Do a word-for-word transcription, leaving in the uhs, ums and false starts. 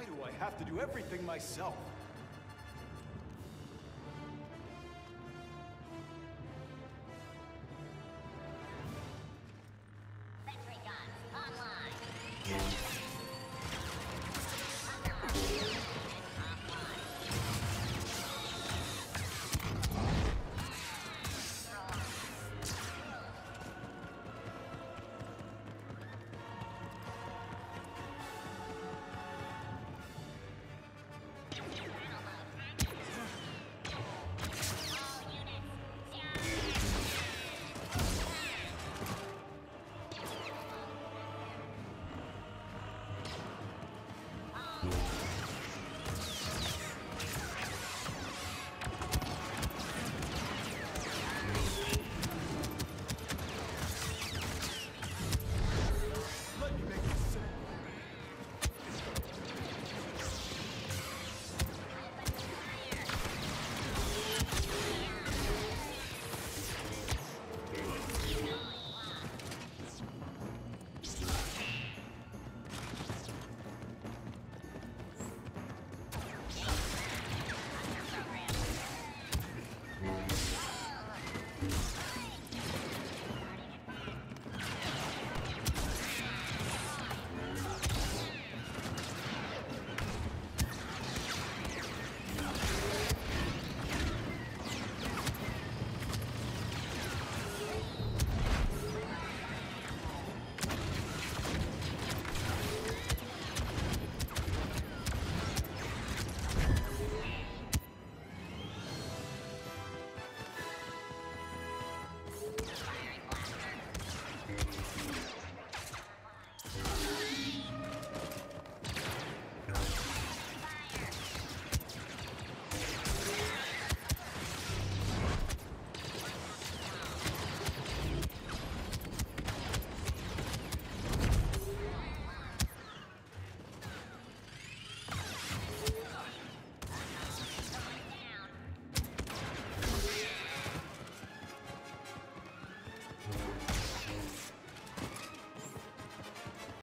Why do I have to do everything myself? No.